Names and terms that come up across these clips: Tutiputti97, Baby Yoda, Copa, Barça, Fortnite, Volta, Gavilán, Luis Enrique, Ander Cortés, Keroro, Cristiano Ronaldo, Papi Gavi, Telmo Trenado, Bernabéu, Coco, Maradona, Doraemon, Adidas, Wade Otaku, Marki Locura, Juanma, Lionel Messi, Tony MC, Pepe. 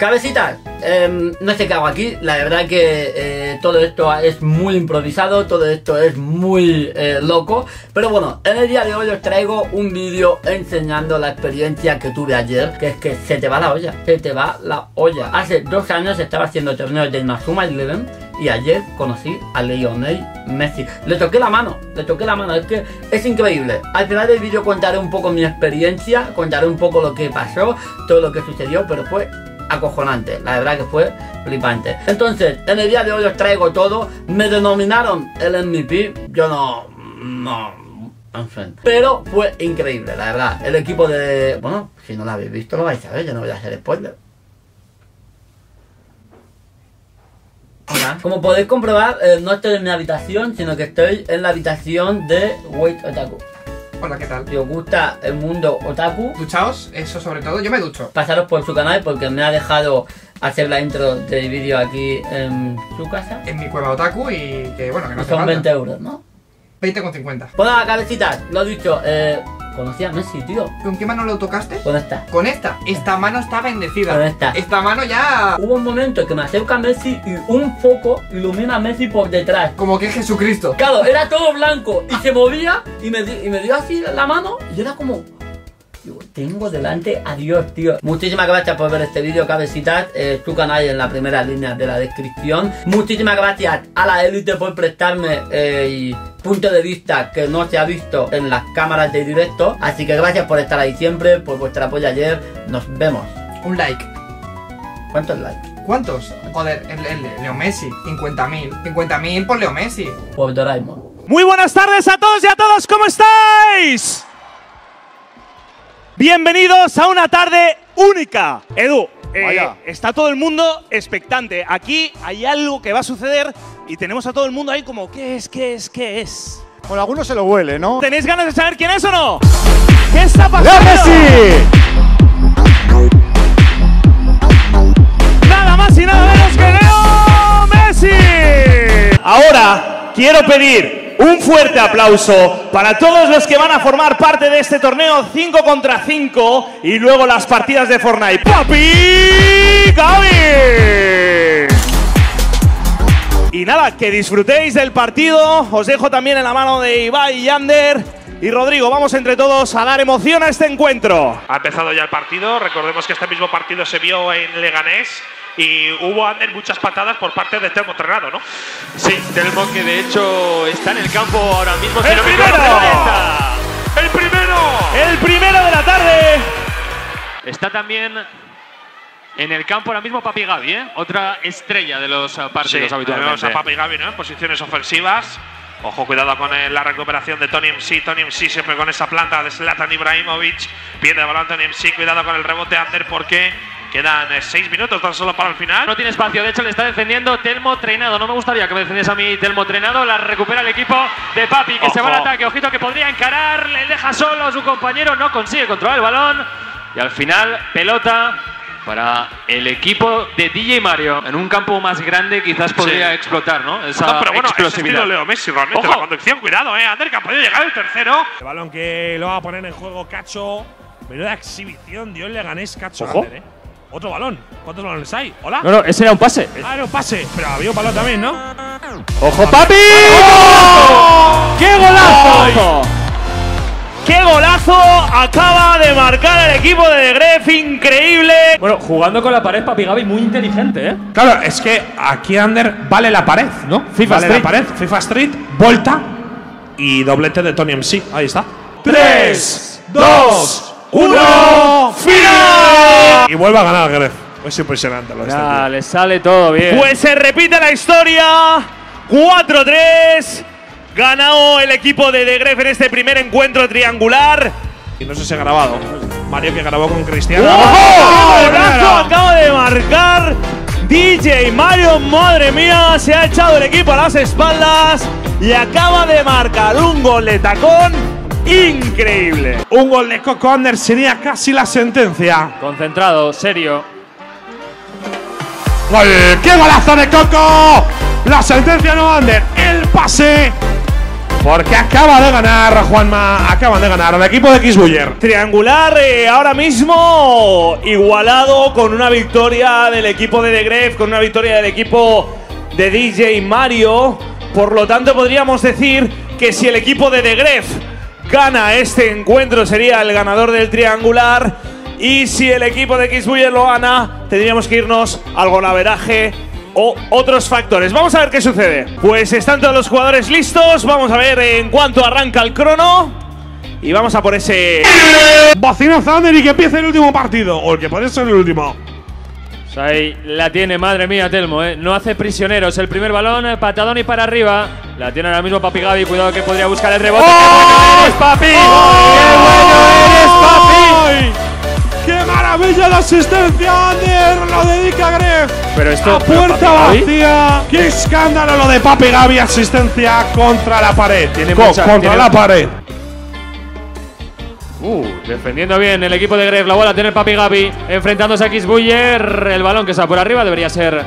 Cabecitas, no sé qué hago aquí, la verdad que todo esto es muy improvisado, todo esto es muy loco. Pero bueno, en el día de hoy os traigo un vídeo enseñando la experiencia que tuve ayer, que es que se te va la olla, se te va la olla. Hace 2 años estaba haciendo torneos de Inazuma Eleven y ayer conocí a Lionel Messi. Le toqué la mano, es que es increíble. Al final del vídeo contaré un poco mi experiencia, contaré un poco lo que pasó, todo lo que sucedió, pero fue acojonante, la verdad que fue flipante. Entonces, en el día de hoy os traigo todo. Me denominaron el MVP, yo no, pero fue increíble, la verdad. El equipo de... bueno, si no lo habéis visto lo vais a ver, yo no voy a hacer spoiler. Hola. Como podéis comprobar, no estoy en mi habitación, sino que estoy en la habitación de Wade Otaku. Hola, ¿qué tal? Si os gusta el mundo otaku, duchaos, eso sobre todo, yo me ducho. Pasaros por su canal porque me ha dejado hacer la intro del vídeo aquí en su casa, en mi cueva otaku, y que bueno, que no te falta. Son 20 euros, ¿no? 20,50. Bueno, cabecitas, lo dicho, conocí a Messi, tío. ¿Con qué mano lo tocaste? Con esta. Con esta. Esta mano está bendecida. Con esta. Esta mano ya... Hubo un momento que me acerca Messi y un foco ilumina a Messi por detrás. Como que es Jesucristo. Claro, era todo blanco y se movía y me dio así la mano y era como... tengo delante a Dios, tío. Muchísimas gracias por ver este vídeo, cabecitas. Tu canal en la primera línea de la descripción. Muchísimas gracias a la élite por prestarme punto de vista que no se ha visto en las cámaras de directo. Así que gracias por estar ahí siempre, por vuestro apoyo ayer. Nos vemos. Un like. ¿Cuántos likes? ¿Cuántos? Joder, el Leo Messi. 50.000. 50.000 por Leo Messi. Por Doraemon. Muy buenas tardes a todos y a todas. ¿Cómo estáis? Bienvenidos a una tarde única. Edu, está todo el mundo expectante. Aquí hay algo que va a suceder y tenemos a todo el mundo ahí como ¿qué es? Bueno, algunos se lo huele, ¿no? ¿Tenéis ganas de saber quién es o no? ¿Qué está pasando? ¡Messi! Nada más y nada menos que Leo Messi. Ahora quiero pedir un fuerte aplauso para todos los que van a formar parte de este torneo 5 contra 5 y luego las partidas de Fortnite. ¡Papi Gavi! Y nada, que disfrutéis del partido. Os dejo también en la mano de Ibai y Ander y Rodrigo. Vamos entre todos a dar emoción a este encuentro. Ha empezado ya el partido. Recordemos que este mismo partido se vio en Leganés. Y hubo, Ander, muchas patadas por parte de Telmo Trenado, ¿no? Sí, Telmo, que de hecho está en el campo ahora mismo. ¡El primero! ¡El primero! ¡El primero de la tarde! Está también en el campo ahora mismo Papi Gavi, ¿eh? Otra estrella de los partidos, sí, habitualmente. Tenemos a Papi Gavi, ¿no? En posiciones ofensivas. Ojo, cuidado con la recuperación de Tony MC. Tony MC siempre con esa planta de Zlatan Ibrahimovic. Pierde el balón Tony MC. Cuidado con el rebote, Ander, porque... quedan 6 minutos tan solo para el final. No tiene espacio, de hecho le está defendiendo Telmo Trenado. No me gustaría que me defendiese a mí Telmo Trenado. La recupera el equipo de Papi, que se va al ataque. Ojito que podría encarar, le deja solo a su compañero. No consigue controlar el balón. Y al final, pelota para el equipo de DJ Mario. En un campo más grande quizás podría explotar, ¿no? Esa pero bueno, explosividad. Leo Messi realmente. Ojo. La conducción, cuidado, Ander, que ha podido llegar el tercero. El balón que lo va a poner en juego Cacho. Menuda exhibición, Dios, le ganéis Cacho. Ojo. Ander, otro balón. ¿Cuántos balones hay? ¿Hola? No, ese era un pase. Ah, era un pase. Pero había un balón también, ¿no? ¡Ojo, Papi! ¡Oh! ¡Qué golazo! ¡Oh! ¡Qué golazo acaba de marcar el equipo de TheGrefg! ¡Increíble! Bueno, jugando con la pared, Papi Gavi muy inteligente, ¿eh? Claro, es que aquí, Ander, vale la pared, ¿no? FIFA vale Street. La pared. FIFA Street, Volta y doblete de Tony MC. Ahí está. 3, 2… ¡1! ¡Final! Y vuelve a ganar TheGrefg. Es impresionante lo de este tío. Le sale todo bien. Pues se repite la historia. 4-3. Ganó el equipo de TheGrefg en este primer encuentro triangular. Y no sé si ha grabado. Mario, que grabó con Cristiano. ¡Oh! ¡Golazo acaba de marcar DJ Mario! ¡Madre mía! Se ha echado el equipo a las espaldas. Y acaba de marcar un gol de tacón. Increíble. Un gol de Coco, Ander, sería casi la sentencia. Concentrado, serio. ¡Gol! ¡Qué golazo de Coco! La sentencia no, Ander. El pase porque acaba de ganar Juanma, acaban de ganar el equipo de X Buyer. Triangular ahora mismo igualado con una victoria del equipo de TheGrefg, con una victoria del equipo de DJ Mario. Por lo tanto, podríamos decir que si el equipo de TheGrefg gana este encuentro, sería el ganador del triangular. Y si el equipo de X Buyer lo gana, tendríamos que irnos al golaveraje o otros factores. Vamos a ver qué sucede. Pues están todos los jugadores listos. Vamos a ver en cuánto arranca el crono. Y vamos a por ese… ¡Bocinazo, Ander! Y que empiece el último partido. O el que puede ser el último. Ahí la tiene, madre mía, Telmo, no hace prisioneros. El primer balón, patadón y para arriba. La tiene ahora mismo Papi Gavi. Cuidado que podría buscar el rebote. ¡Oh! ¡Qué bueno eres, Papi! ¡Oh! ¡Qué bueno eres, Papi! ¡Qué maravilla la asistencia, Ander! Lo dedica Gref. Pero esto… ¡A puerta vacía! ¡Qué escándalo lo de Papi Gavi! Asistencia contra la pared. Tiene mucha, contra la pared. Defendiendo bien el equipo de TheGrefg. La bola tiene el Papi Gavi. Enfrentándose a X Buyer. El balón que está por arriba debería ser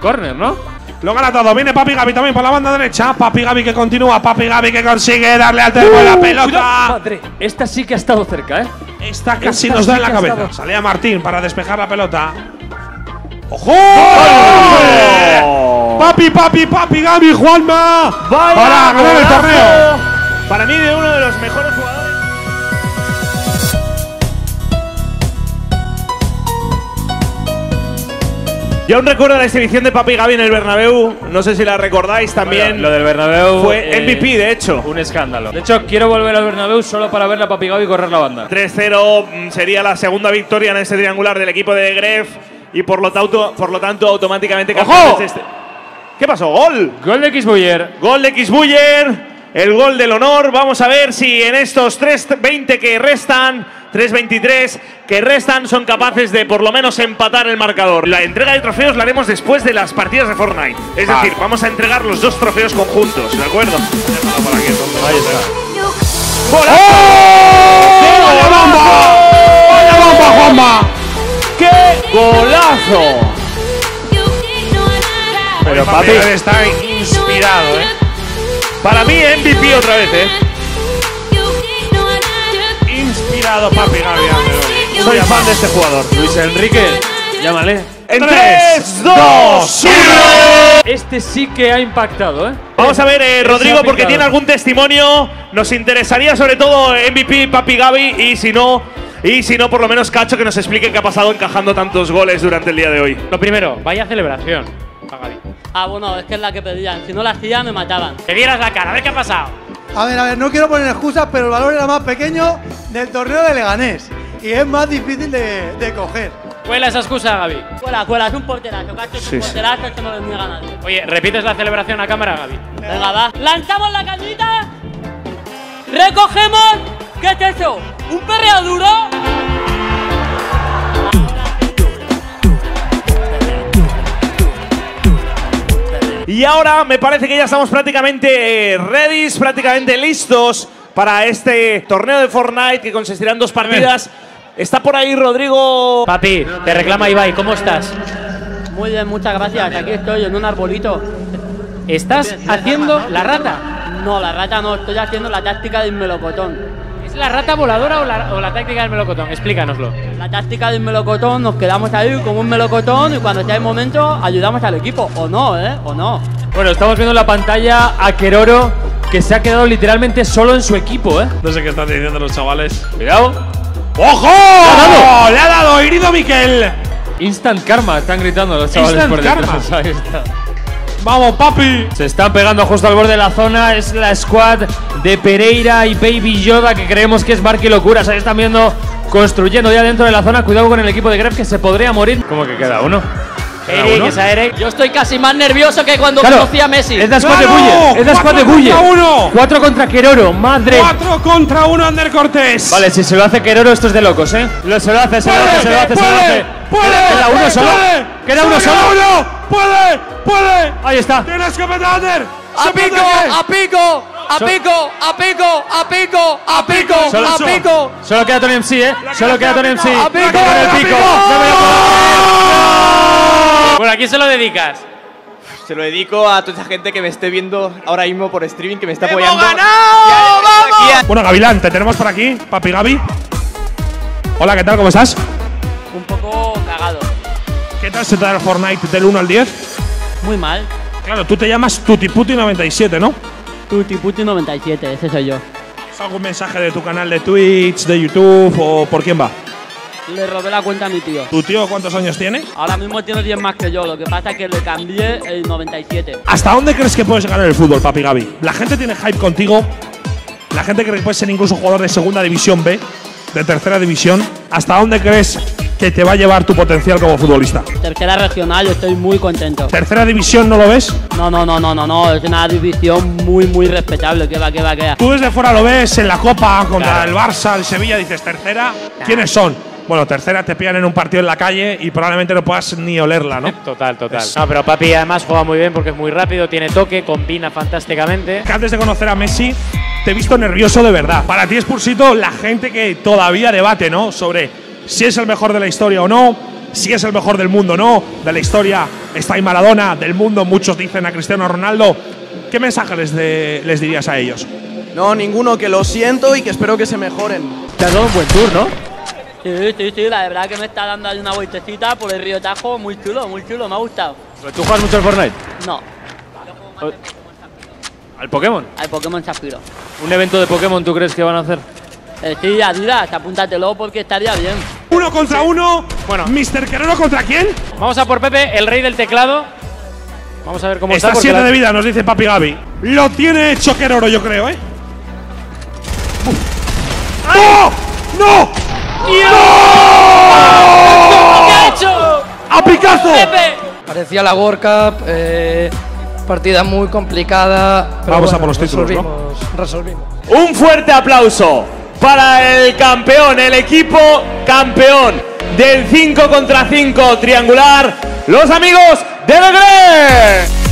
córner, ¿no? Lo gana todo. Viene Papi Gavi también por la banda derecha. Papi Gavi que continúa. Papi Gavi que consigue darle al Telmo la pelota. Madre, esta sí que ha estado cerca, ¿eh? Esta casi nos da en la cabeza. Salía Martín para despejar la pelota. ¡Ojo! ¡Oh! Papi Gavi, Juanma. Vaya para ganar el torneo. Para mí, de uno de los mejores jugadores. Yo aún recuerdo la exhibición de Papi Gavi en el Bernabéu, no sé si la recordáis también. Bueno, lo del Bernabéu fue MVP, de hecho. Un escándalo. De hecho, quiero volver al Bernabéu solo para ver a Papi Gavi correr la banda. 3-0 sería la segunda victoria en este triangular del equipo de TheGrefg y por lo tanto automáticamente… ¡Ojo! ¿Qué pasó? ¡Gol! Gol de X Buyer. Gol de X Buyer. El gol del honor. Vamos a ver si en estos 3-20 que restan… 3-23 que restan son capaces de por lo menos empatar el marcador. La entrega de trofeos la haremos después de las partidas de Fortnite. Es decir, vamos a entregar los dos trofeos conjuntos, ¿de acuerdo? Por aquí, ahí está. ¡Golazo! ¡Oh! ¡Vaya bomba! ¡Vaya bomba, Juanma! ¡Qué golazo! Pero Papi está inspirado, ¿eh? Para mí MVP otra vez, ¿eh? Papi Gavi, soy fan de este jugador. Luis Enrique, llámale. En 3, 2, 1. Este sí que ha impactado, ¿eh? Vamos a ver, Rodrigo, porque tiene algún testimonio. Nos interesaría sobre todo MVP, Papi Gavi, y si no, por lo menos Cacho, que nos explique qué ha pasado encajando tantos goles durante el día de hoy. Lo primero, vaya celebración, Gavi. Ah, bueno, es que es la que pedían. Si no la hacía, me mataban. Te vieras la cara, a ver qué ha pasado. A ver, no quiero poner excusas, pero el valor era más pequeño del torneo de Leganés y es más difícil de coger. Cuela esa excusa, Gavi. Cuela, es un porterazo, Cacho, es un porterazo, esto no lo niega nadie. Oye, ¿repites la celebración a cámara, Gavi? Venga, va. Lanzamos la cañita, recogemos… ¿Qué es eso? ¿Un perreo duro? Y ahora me parece que ya estamos prácticamente ready, prácticamente listos para este torneo de Fortnite que consistirá en dos partidas. Está por ahí Rodrigo. Papi, te reclama Ibai, ¿cómo estás? Muy bien, muchas gracias. Aquí estoy en un arbolito. ¿Estás haciendo la rata? No, la rata no, estoy haciendo la táctica del melocotón. ¿Es la rata voladora o la táctica del melocotón? Explícanoslo. La táctica del melocotón, nos quedamos ahí como un melocotón y cuando sea el momento ayudamos al equipo. O no, ¿eh? O no. Bueno, estamos viendo en la pantalla a Keroro, que se ha quedado literalmente solo en su equipo, ¿eh? No sé qué están diciendo los chavales. Cuidado. ¡Ojo! ¡Le ha dado! ¡Herido Miquel! Instant Karma, están gritando los chavales por detrás. Ahí está. ¡Vamos, Papi! Se están pegando justo al borde de la zona. Es la squad de Pereira y Baby Yoda, que creemos que es Marki Locura. O sea, están viendo, construyendo ya dentro de la zona. Cuidado con el equipo de TheGrefg, que se podría morir. ¿Cómo que queda uno? Eric, esa Eric. Yo estoy casi más nervioso que cuando conocí a Messi. Es la squad de Buyer. Es la squad de Buyer. 4 contra Keroro, madre. 4 contra 1, Ander Cortés. Vale, si se lo hace Keroro, esto es de locos, ¿eh? Se lo hace. Queda uno solo. Queda uno solo. ¡Puede! Ahí está. Tienes que meter, Ander. A pico. Solo queda Tony MC, ¿eh? Solo queda Tony MC. A pico. Con el pico. Bueno, ¿a quién se lo dedicas? Se lo dedico a toda esa gente que me esté viendo ahora mismo por streaming, que me está apoyando. ¡Hemos ganado! ¡Vamos! Bueno, Gavilán, te tenemos por aquí, Papi Gavi. Hola, ¿qué tal? ¿Cómo estás? Un poco cagado. ¿Qué tal se te da el Fortnite del 1 al 10? Muy mal. Claro, tú te llamas Tutiputti97, ¿no? Tutiputti97, ese soy yo. ¿Es algún mensaje de tu canal de Twitch, de YouTube o por quién va? Le robé la cuenta a mi tío. ¿Tu tío cuántos años tiene? Ahora mismo tiene 10 más que yo, lo que pasa es que le cambié el 97. ¿Hasta dónde crees que puedes ganar el fútbol, Papi Gavi? La gente tiene hype contigo, la gente cree que puedes ser incluso jugador de segunda división B, de tercera división. ¿Hasta dónde crees que te va a llevar tu potencial como futbolista? Tercera regional, estoy muy contento. ¿Tercera división no lo ves? No, es una división muy respetable, que va. Tú desde fuera lo ves en la Copa, contra el Barça, el Sevilla, dices tercera, ¿quiénes son? Bueno, tercera te pillan en un partido en la calle y probablemente no puedas ni olerla, ¿no? Total. No, pero Papi además juega muy bien porque es muy rápido, tiene toque, combina fantásticamente. Antes de conocer a Messi, te he visto nervioso de verdad. Para ti es Spursito la gente que todavía debate, ¿no? Sobre si es el mejor de la historia o no, si es el mejor del mundo o no. De la historia está ahí Maradona, del mundo muchos dicen a Cristiano Ronaldo. ¿Qué mensaje les dirías a ellos? No, ninguno, que lo siento y que espero que se mejoren. Te ha dado un buen tour, ¿no? Sí, la verdad que me está dando ahí una vueltecita por el río Tajo, muy chulo, me ha gustado. ¿Pero tú juegas mucho al Fortnite? No. ¿Al Pokémon? Al Pokémon Zafiro. ¿Un evento de Pokémon tú crees que van a hacer? Sí, Adidas, apúntatelo porque estaría bien. Uno contra uno, bueno. Mr. Keroro ¿contra quién? Vamos a por Pepe, el rey del teclado. Vamos a ver cómo está. Está 7 de vida, nos dice Papi Gavi. Lo tiene hecho Keroro, yo creo, ¿eh? ¡No! ¡Dios! ¡No! ¿Qué ha hecho? ¡A Picasso! ¡Pepe! Parecía la World Cup, partida muy complicada. Pero vamos, bueno, a por los títulos, ¿no? Resolvimos. Un fuerte aplauso para el campeón, el equipo campeón del 5 contra 5 triangular, los amigos de TheGrefg.